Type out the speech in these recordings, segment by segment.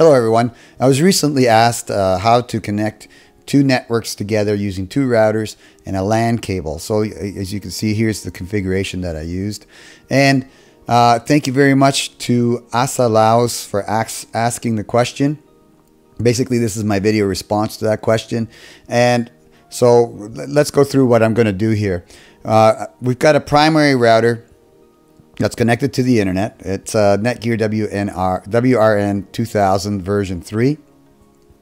Hello everyone. I was recently asked how to connect two networks together using two routers and a LAN cable. So as you can see, here's the configuration that I used. And thank you very much to Asa Laos for asking the question. Basically, this is my video response to that question. And so let's go through what I'm going to do here. We've got a primary router that's connected to the internet. It's Netgear WNR2000 version 3.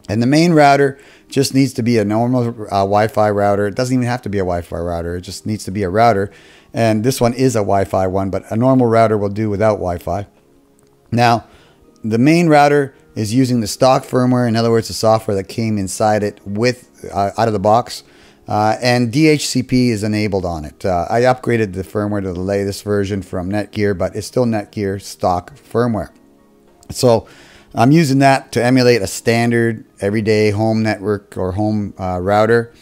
And the main router just needs to be a normal Wi-Fi router. It doesn't even have to be a Wi-Fi router. It just needs to be a router. And this one is a Wi-Fi one, but a normal router will do without Wi-Fi. Now, the main router is using the stock firmware. In other words, the software that came inside it with out of the box. And DHCP is enabled on it. I upgraded the firmware to the latest version from Netgear, but it's still Netgear stock firmware. So I'm using that to emulate a standard everyday home network or home router.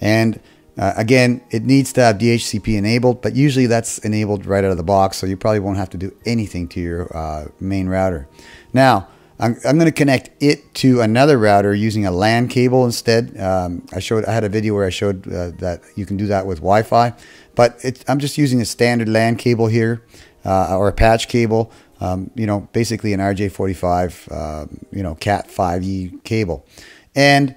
And again, it needs to have DHCP enabled, but usually that's enabled right out of the box. So you probably won't have to do anything to your main router. Now, I'm going to connect it to another router using a LAN cable instead. I had a video where I showed that you can do that with Wi-Fi, but I'm just using a standard LAN cable here or a patch cable, you know, basically an RJ45, you know, CAT5E cable. And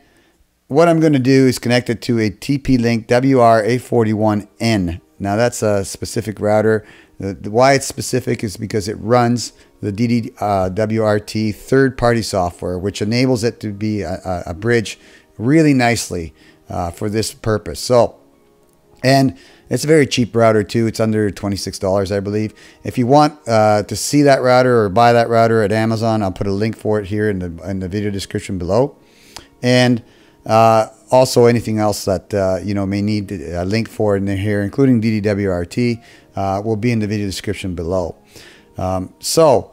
what I'm going to do is connect it to a TP-Link WR841N. Now that's a specific router. Why it's specific is because it runs the DD-WRT third-party software, which enables it to be a bridge really nicely for this purpose. So, and it's a very cheap router too. It's under $26, I believe. If you want to see that router or buy that router at Amazon, I'll put a link for it here in the video description below. And also anything else that you know may need a link for in here, including DD-WRT, will be in the video description below. So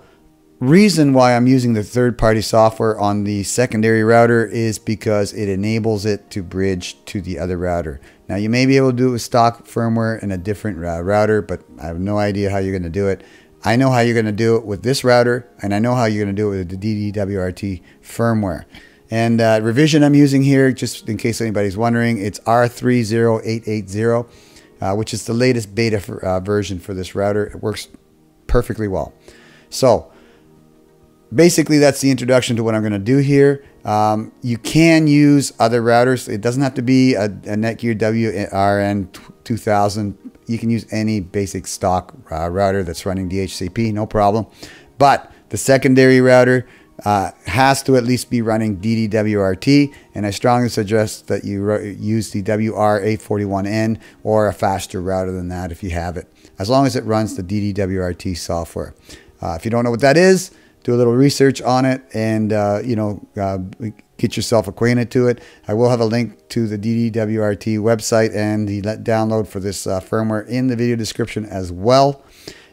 reason why I'm using the third-party software on the secondary router is because it enables it to bridge to the other router. Now you may be able to do it with stock firmware and a different router, but I have no idea how you're going to do it. I know how you're going to do it with this router, and I know how you're going to do it with the DD-WRT firmware. And revision I'm using here, just in case anybody's wondering, it's R30880, which is the latest beta version for this router. It works perfectly well. So basically that's the introduction to what I'm going to do here. You can use other routers. It doesn't have to be a Netgear WNR2000. You can use any basic stock router that's running DHCP, no problem. But the secondary router has to at least be running DD-WRT, and I strongly suggest that you use the WR841N or a faster router than that if you have it, as long as it runs the DD-WRT software. If you don't know what that is, do a little research on it and you know, get yourself acquainted to it. I will have a link to the DD-WRT website and the download for this firmware in the video description as well.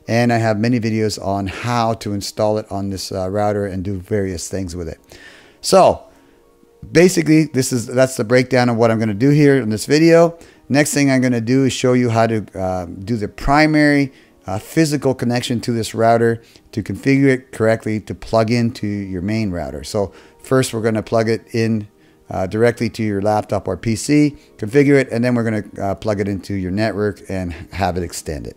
And I have many videos on how to install it on this router and do various things with it. So basically, that's the breakdown of what I'm going to do here in this video. Next thing I'm going to do is show you how to do the primary physical connection to this router to configure it correctly to plug into your main router. So first, we're going to plug it in directly to your laptop or PC, configure it, and then we're going to plug it into your network and have it extended.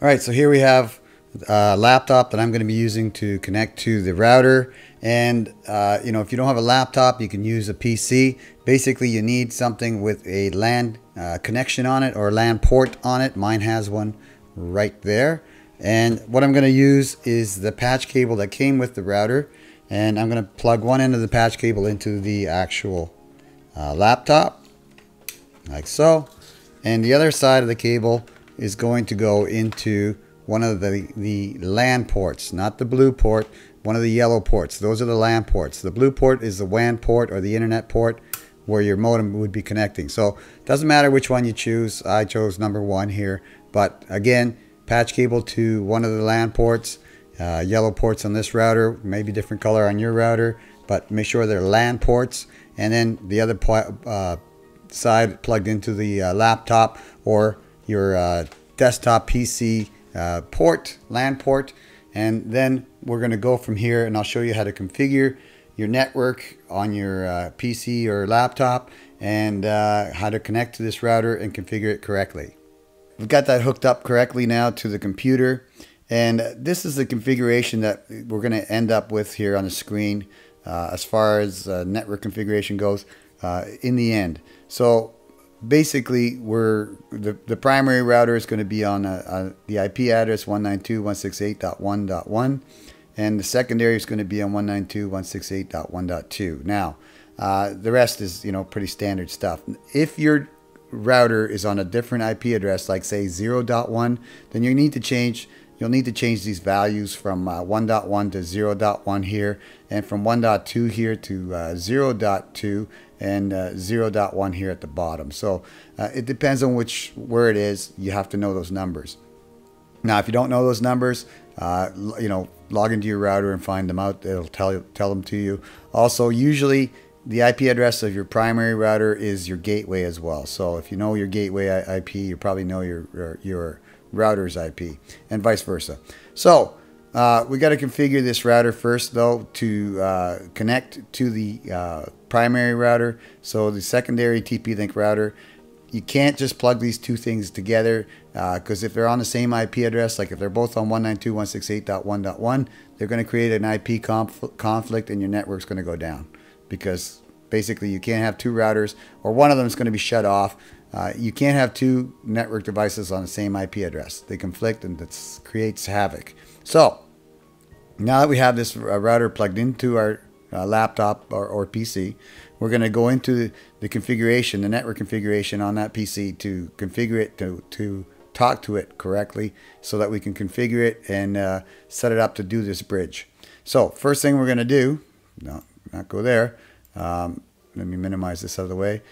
All right, so here we have a laptop that I'm going to be using to connect to the router. And, you know, if you don't have a laptop, you can use a PC. Basically, you need something with a LAN connection on it or LAN port on it. Mine has one right there. And what I'm going to use is the patch cable that came with the router. And I'm going to plug one end of the patch cable into the actual laptop, like so. And the other side of the cable is going to go into one of the LAN ports, not the blue port, one of the yellow ports. Those are the LAN ports. The blue port is the WAN port or the internet port where your modem would be connecting. So it doesn't matter which one you choose. I chose number one here. But again, patch cable to one of the LAN ports, yellow ports on this router, maybe different color on your router, but make sure they're LAN ports. And then the other side plugged into the laptop or your desktop PC port, LAN port, and then we're going to go from here and I'll show you how to configure your network on your PC or laptop, and how to connect to this router and configure it correctly. We've got that hooked up correctly now to the computer, and this is the configuration that we're going to end up with here on the screen as far as network configuration goes in the end. So basically, the primary router is going to be on the IP address 192.168.1.1, and the secondary is going to be on 192.168.1.2. Now, the rest is, you know, pretty standard stuff. If your router is on a different IP address, like say 0.1, then you need to change. You'll need to change these values from 1.1 to 0.1 here, and from 1.2 here to 0.2, and 0.1 here at the bottom. So it depends on where it is. You have to know those numbers. Now, if you don't know those numbers, you know, log into your router and find them out. It'll tell them to you. Also, usually the IP address of your primary router is your gateway as well. So if you know your gateway IP, you probably know your router's IP, and vice versa. So we got to configure this router first, though, to connect to the primary router. So the secondary TP-Link router, you can't just plug these two things together, because if they're on the same IP address, like if they're both on 192.168.1.1, they're going to create an IP conflict, and your network's going to go down, because basically you can't have two routers, or one of them is going to be shut off. You can't have two network devices on the same IP address. They conflict, and that creates havoc. So now that we have this router plugged into our laptop or PC, we're going to go into the configuration, the network configuration on that PC, to configure it, to talk to it correctly, so that we can configure it and set it up to do this bridge. So first thing we're going to do, no, not go there. Let me minimize this out of the way.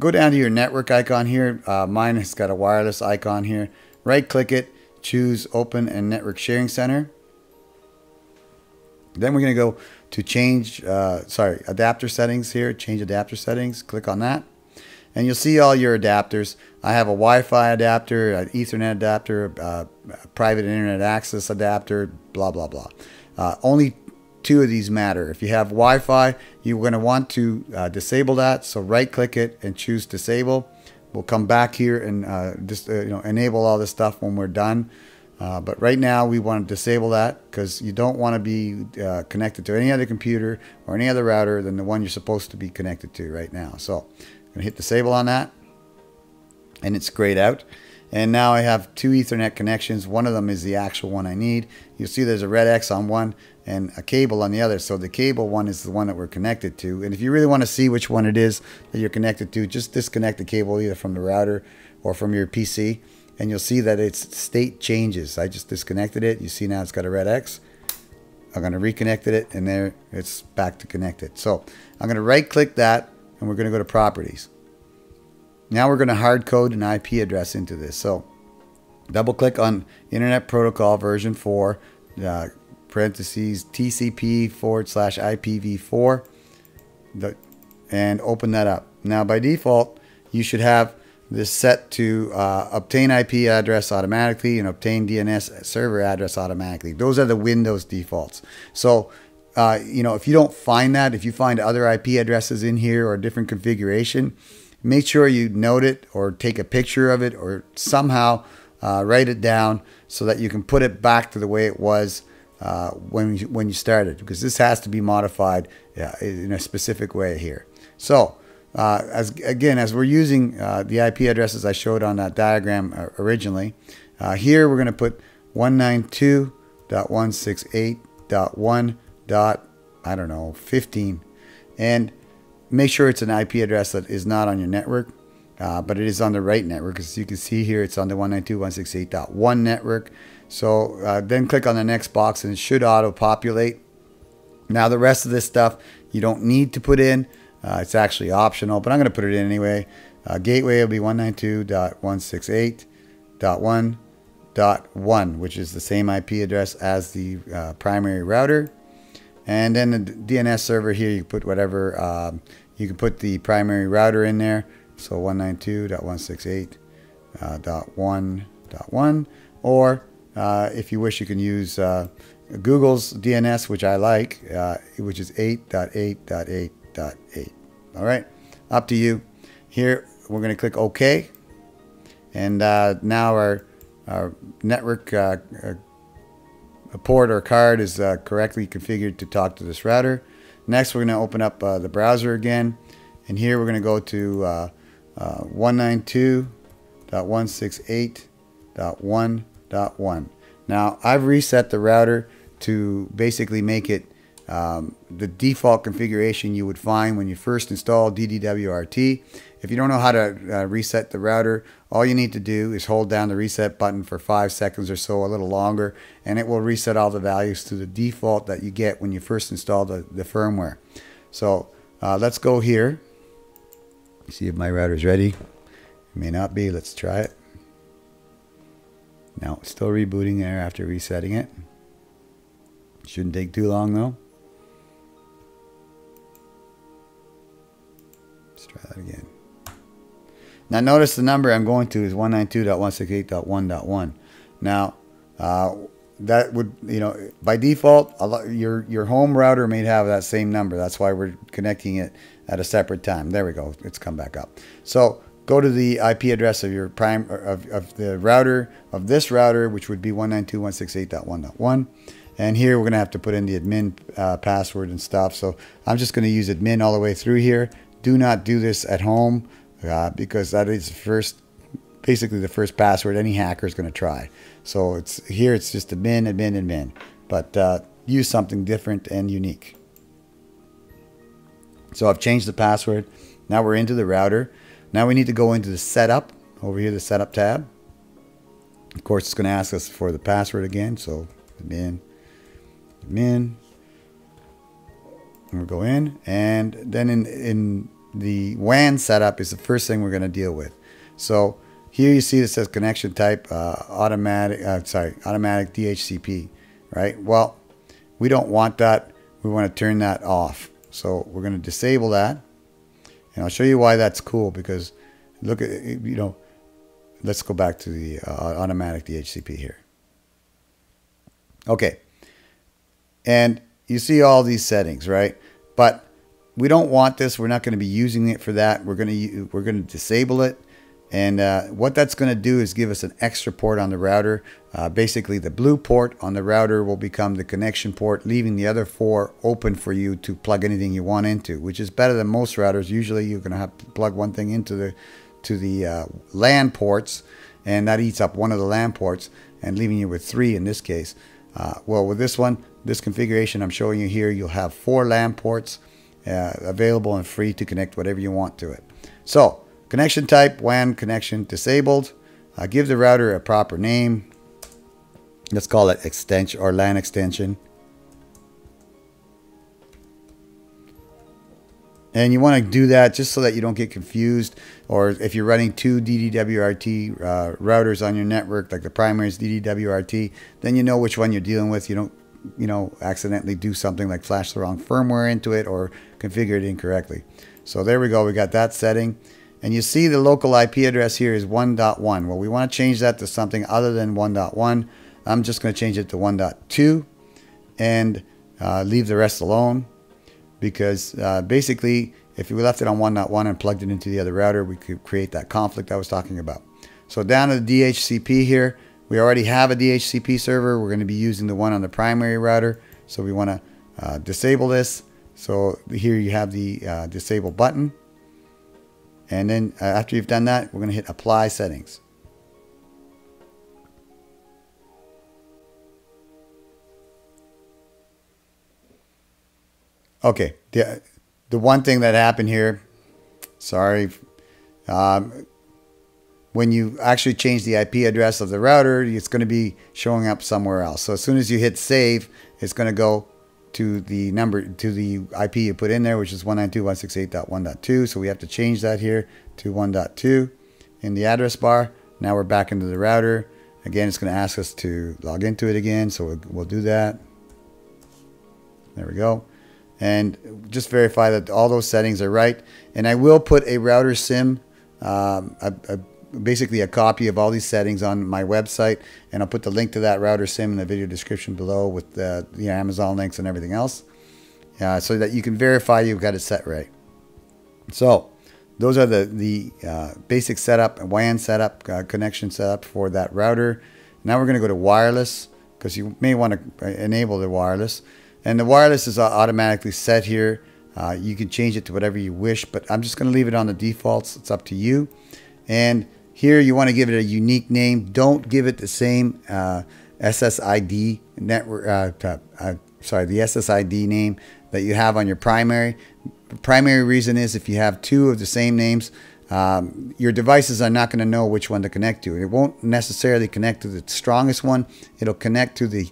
Go down to your network icon here. Mine has got a wireless icon here. Right click it, choose Open and Network Sharing Center. Then we're going to go to change, adapter settings here. Change adapter settings. Click on that, and you'll see all your adapters. I have a Wi-Fi adapter, an Ethernet adapter, a private internet access adapter, blah, blah, blah. Only two of these matter. If you have Wi-Fi, you're going to want to disable that. So right click it and choose disable. We'll come back here and just enable all this stuff when we're done. But right now we want to disable that, because you don't want to be connected to any other computer or any other router than the one you're supposed to be connected to right now. So I'm going to hit disable on that, and it's grayed out. And now I have two Ethernet connections. One of them is the actual one I need. You'll see there's a red X on one and a cable on the other. So the cable one is the one that we're connected to. And if you really want to see which one it is that you're connected to, just disconnect the cable either from the router or from your PC, and you'll see that its state changes. I just disconnected it. You see now it's got a red X. I'm going to reconnect it, and there it's back to connected. So I'm going to right click that, and we're going to go to properties. Now we're going to hard code an IP address into this. So double click on Internet Protocol version 4, parentheses TCP/IPv4, and open that up. Now by default, you should have this set to obtain IP address automatically and obtain DNS server address automatically. Those are the Windows defaults. So if you don't find that, if you find other IP addresses in here or a different configuration, make sure you note it or take a picture of it, or somehow write it down so that you can put it back to the way it was when you started, because this has to be modified in a specific way here. So as we're using the IP addresses I showed on that diagram originally, here we're going to put 192.168.1.15, and make sure it's an IP address that is not on your network, but it is on the right network. As you can see here, it's on the 192.168.1 network. So then click on the next box, and it should auto-populate. Now the rest of this stuff you don't need to put in. It's actually optional, but I'm going to put it in anyway. Gateway will be 192.168.1.1, which is the same IP address as the primary router. And then the DNS server here, you put whatever, you can put the primary router in there. So 192.168.1.1, or if you wish, you can use Google's DNS, which I like, which is 8.8.8.8. All right, up to you. Here, we're going to click OK. And now our network port or card is correctly configured to talk to this router. Next, we're going to open up the browser again. And here, we're going to go to 192.168.1.1. Now, I've reset the router to basically make it the default configuration you would find when you first install DD-WRT. If you don't know how to reset the router, all you need to do is hold down the reset button for 5 seconds or so, a little longer, and it will reset all the values to the default that you get when you first install the firmware. So let's go here. See if my router's ready. It may not be. Let's try it. Now it's still rebooting there after resetting it. Shouldn't take too long though. Let's try that again. Now notice the number I'm going to is 192.168.1.1. Now that would, you know, by default, your home router may have that same number. That's why we're connecting it at a separate time. There we go. It's come back up. So go to the IP address of your router, which would be 192.168.1.1. And here we're going to have to put in the admin password and stuff. So I'm just going to use admin all the way through here. Do not do this at home because that is basically the first password any hacker is going to try. So it's here. It's just admin, admin, admin. But use something different and unique. So I've changed the password. Now we're into the router. Now we need to go into the setup, over here, the setup tab. Of course, it's going to ask us for the password again. So admin, admin, and we'll go in. And then in the WAN setup is the first thing we're going to deal with. So here you see it says connection type, automatic DHCP, right? Well, we don't want that. We want to turn that off. So we're going to disable that. And I'll show you why that's cool, because look at, you know, let's go back to the automatic DHCP here. Okay. And you see all these settings, right? But we don't want this. We're not going to be using it for that. We're going to disable it. And what that's going to do is give us an extra port on the router. Basically, the blue port on the router will become the connection port, leaving the other four open for you to plug anything you want into, which is better than most routers. Usually, you're going to have to plug one thing into the LAN ports, and that eats up one of the LAN ports and leaving you with three in this case. Well, with this one, this configuration I'm showing you here, you'll have 4 LAN ports available and free to connect whatever you want to it. So, connection type, WAN connection disabled. Give the router a proper name. Let's call it extension or LAN extension. And you want to do that just so that you don't get confused, or if you're running 2 DD-WRT routers on your network, like the primary is DD-WRT, then you know which one you're dealing with. You don't, you know, accidentally do something like flash the wrong firmware into it or configure it incorrectly. So there we go. We got that setting. And you see the local IP address here is 1.1. Well, we want to change that to something other than 1.1. I'm just going to change it to 1.2 and leave the rest alone, because basically if we left it on 1.1 and plugged it into the other router, we could create that conflict I was talking about. So down to the DHCP here, we already have a DHCP server. We're going to be using the one on the primary router. So we want to disable this. So here you have the disable button. And then after you've done that, we're going to hit Apply Settings. Okay, the one thing that happened here, sorry, when you actually change the IP address of the router, it's going to be showing up somewhere else. So as soon as you hit Save, it's going to go to the number, to the IP you put in there, which is 192.168.1.2. So we have to change that here to 1.2 in the address bar. Now we're back into the router. Again, it's going to ask us to log into it again. So we'll do that. There we go. And just verify that all those settings are right. And I will put a router sim, basically a copy of all these settings on my website, and I'll put the link to that router sim in the video description below with the Amazon links and everything else, so that you can verify you've got it set right. So those are the basic setup, WAN setup, connection setup for that router. Now we're going to go to wireless, because you may want to enable the wireless, and the wireless is automatically set here. You can change it to whatever you wish, but I'm just going to leave it on the defaults. It's up to you. And here you want to give it a unique name. Don't give it the same SSID network. Sorry, the SSID name that you have on your primary. The primary reason is if you have two of the same names, your devices are not going to know which one to connect to. It won't necessarily connect to the strongest one. It'll connect to the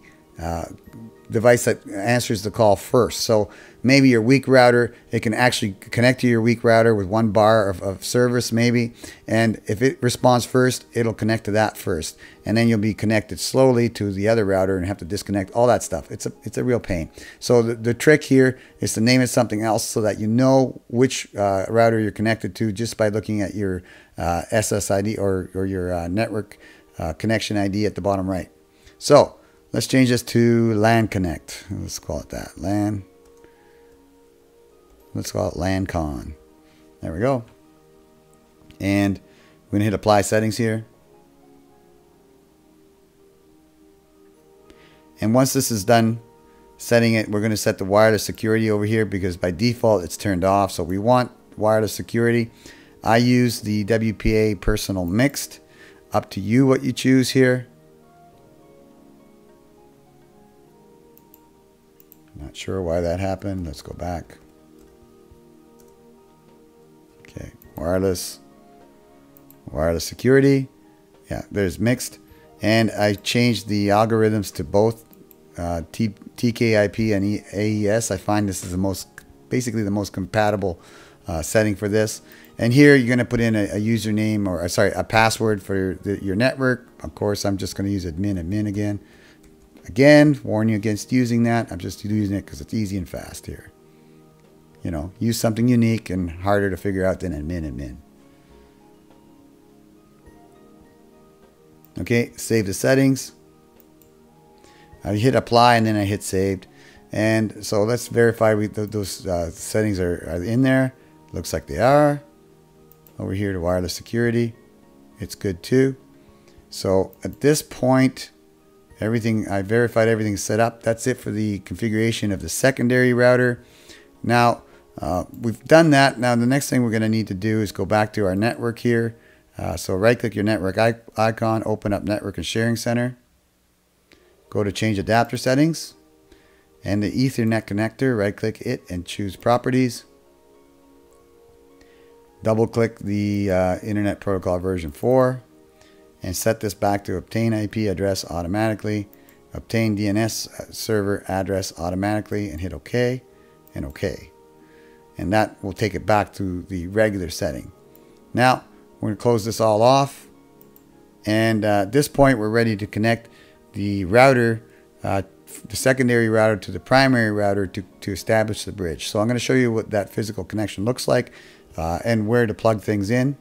device that answers the call first. So maybe your weak router, it can actually connect to your weak router with one bar of service maybe, and if it responds first, it'll connect to that first, and then you'll be connected slowly to the other router and have to disconnect all that stuff. It's a real pain. So the trick here is to name it something else so that you know which router you're connected to just by looking at your SSID or your network connection ID at the bottom right. So let's change this to LAN Connect. Let's call it that. LAN. Let's call it LANCon. There we go. And we're going to hit Apply Settings here. And once this is done setting it, we're going to set the wireless security over here, because by default it's turned off. So we want wireless security. I use the WPA Personal Mixed. Up to you what you choose here. Not sure why that happened. Let's go back. Okay, wireless security. Yeah, there's mixed. And I changed the algorithms to both TKIP and AES. I find this is the most, basically the most compatible setting for this. And here you're going to put in a username, or sorry, a password for your network. Of course, I'm just going to use admin again. Again, warn you against using that. I'm just using it because it's easy and fast here. You know, use something unique and harder to figure out than admin. Okay, save the settings. I hit apply and then I hit saved. And so let's verify those settings are in there. Looks like they are. Over here to wireless security. It's good too. So at this point, everything, I verified everything's set up. That's it for the configuration of the secondary router. Now, we've done that. Now, the next thing we're going to need to do is go back to our network here. So right-click your network icon, open up Network and Sharing Center. Go to Change Adapter Settings. And the Ethernet connector, right-click it and choose Properties. Double-click the Internet Protocol version 4. And set this back to obtain IP address automatically, obtain DNS server address automatically, and hit OK and OK. And that will take it back to the regular setting. Now, we're going to close this all off. And at this point, we're ready to connect the router, the secondary router to the primary router to establish the bridge. So I'm going to show you what that physical connection looks like and where to plug things in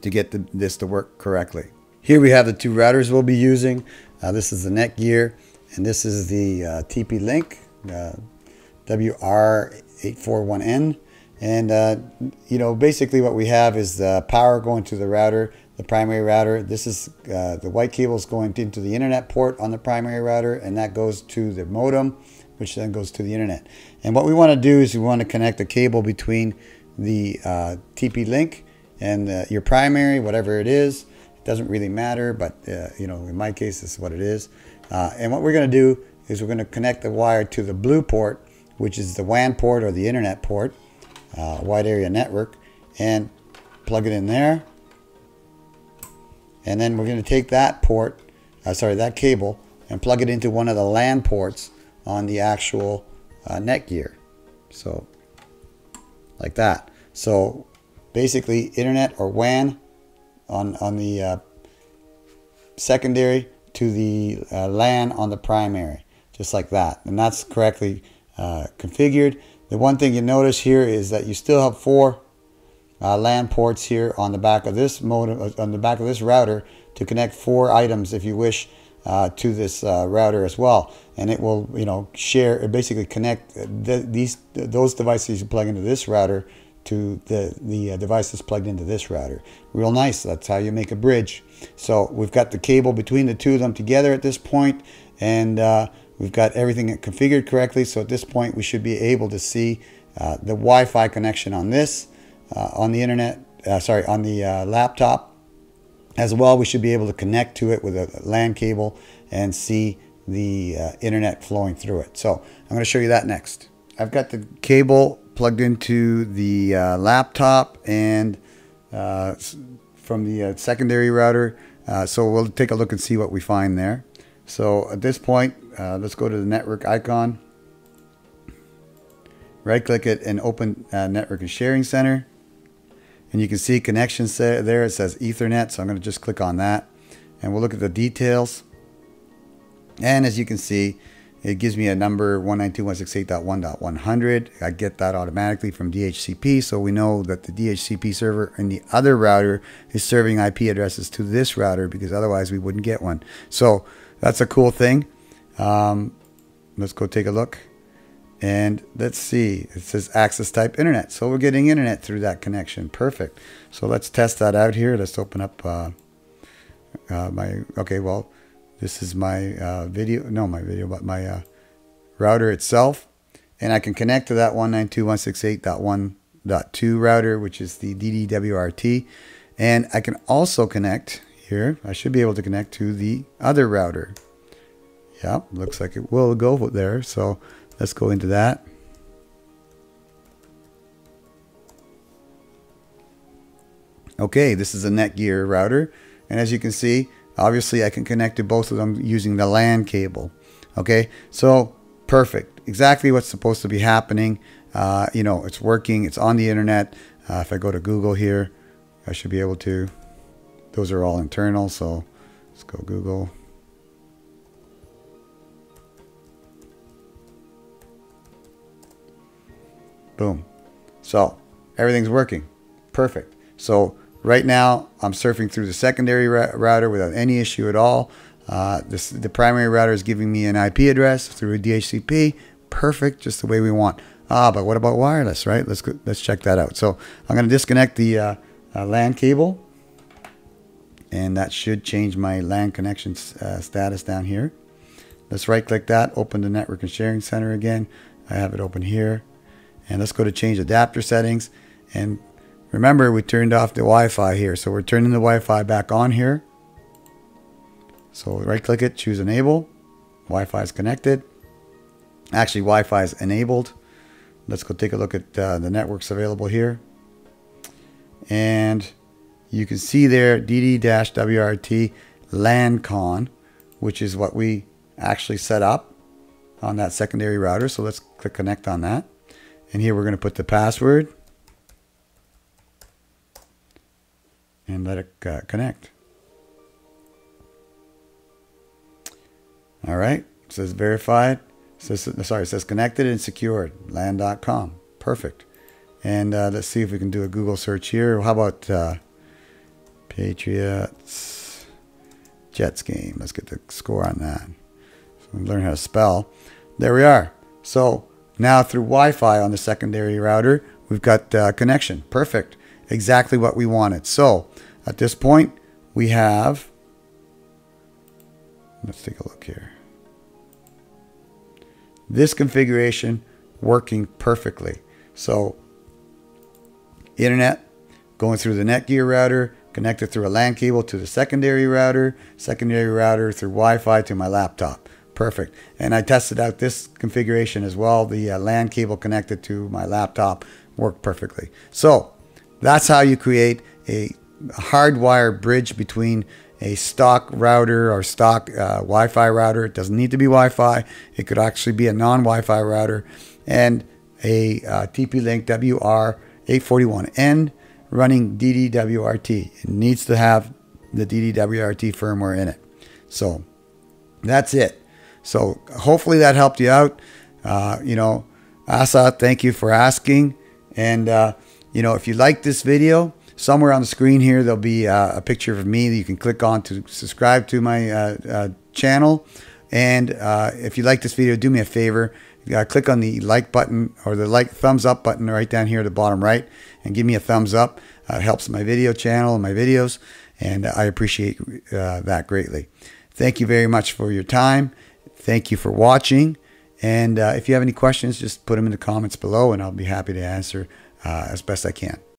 to get this to work correctly. Here we have the two routers we'll be using. This is the Netgear, and this is the TP-Link WR841N. And you know, basically what we have is the power going to the router, the primary router. This is the white cables going into the internet port on the primary router, and that goes to the modem, which then goes to the internet. And what we want to do is we want to connect a cable between the TP-Link and your primary, whatever it is. Doesn't really matter, but you know, in my case, this is what it is. And what we're going to do is we're going to connect the wire to the blue port, which is the WAN port or the internet port, wide area network, and plug it in there. And then we're going to take that port, that cable, and plug it into one of the LAN ports on the actual Netgear. So, like that. So, basically, internet or WAN on the secondary to the LAN on the primary, just like that. And that's correctly configured. The one thing you notice here is that you still have four LAN ports here on the back of this modem, on the back of this router, to connect 4 items if you wish to this router as well, and it will, you know, share or basically connect those devices you plug into this router to the devices plugged into this router. Real nice. That's how you make a bridge. So we've got the cable between the two of them together at this point, and we've got everything configured correctly. So at this point we should be able to see the Wi-Fi connection on this, on the internet, on the laptop as well. We should be able to connect to it with a LAN cable and see the internet flowing through it. So I'm going to show you that next. I've got the cable plugged into the laptop and from the secondary router. So we'll take a look and see what we find there. So at this point, let's go to the network icon, right click it and open Network and Sharing Center. And you can see connections there. It says Ethernet, so I'm going to just click on that. And we'll look at the details. And as you can see, it gives me a number 192.168.1.100. I get that automatically from DHCP, so we know that the DHCP server in the other router is serving IP addresses to this router, because otherwise we wouldn't get one. So that's a cool thing. Let's go take a look. And let's see, it says access type internet. So we're getting internet through that connection. Perfect. So let's test that out here. Let's open up this is my my router itself. And I can connect to that 192.168.1.2 router, which is the DD-WRT. And I can also connect here. I should be able to connect to the other router. Yeah, looks like it will go there. So let's go into that. Okay, this is a Netgear router. And as you can see, obviously I can connect to both of them using the LAN cable. Okay, so perfect. Exactly what's supposed to be happening. You know, it's working, it's on the internet. If I go to Google here, I should be able to. Those are all internal, so let's go Google. Boom. So everything's working. Perfect. So right now I'm surfing through the secondary router without any issue at all. The primary router is giving me an IP address through a DHCP. Perfect. Just the way we want. But what about wireless, right? Let's check that out. So I'm going to disconnect the LAN cable, and that should change my LAN connection status down here. Let's right click that, open the Network and Sharing Center again. I have it open here. And let's go to change adapter settings. And remember, we turned off the Wi-Fi here. So we're turning the Wi-Fi back on here. So right click it, choose enable. Wi-Fi is connected. Actually, Wi-Fi is enabled. Let's go take a look at the networks available here. And you can see there DD-WRT LANCon, which is what we actually set up on that secondary router. So let's click connect on that. And here we're going to put the password and let it connect. All right. It says verified. It says connected and secured. LAN.com. Perfect. And let's see if we can do a Google search here. How about Patriots Jets game? Let's get the score on that. So we learn how to spell. There we are. So now through Wi-Fi on the secondary router, we've got connection. Perfect. Exactly what we wanted. So at this point, we have, let's take a look here, this configuration working perfectly. So internet going through the Netgear router, connected through a LAN cable to the secondary router through Wi-Fi to my laptop. Perfect. And I tested out this configuration as well. The LAN cable connected to my laptop worked perfectly. So that's how you create a hardwire bridge between a stock router or stock Wi-Fi router. It doesn't need to be Wi-Fi. It could actually be a non-Wi-Fi router, and a TP-Link WR841N running DD-WRT. It needs to have the DD-WRT firmware in it. So that's it. So hopefully that helped you out. You know, Asa, thank you for asking. And, You know, if you like this video, somewhere on the screen here, there'll be a picture of me that you can click on to subscribe to my channel. And if you like this video, do me a favor, click on the like button or the like thumbs up button right down here at the bottom right and give me a thumbs up. It helps my video channel and my videos, and I appreciate that greatly. Thank you very much for your time. Thank you for watching. And if you have any questions, just put them in the comments below and I'll be happy to answer as best I can.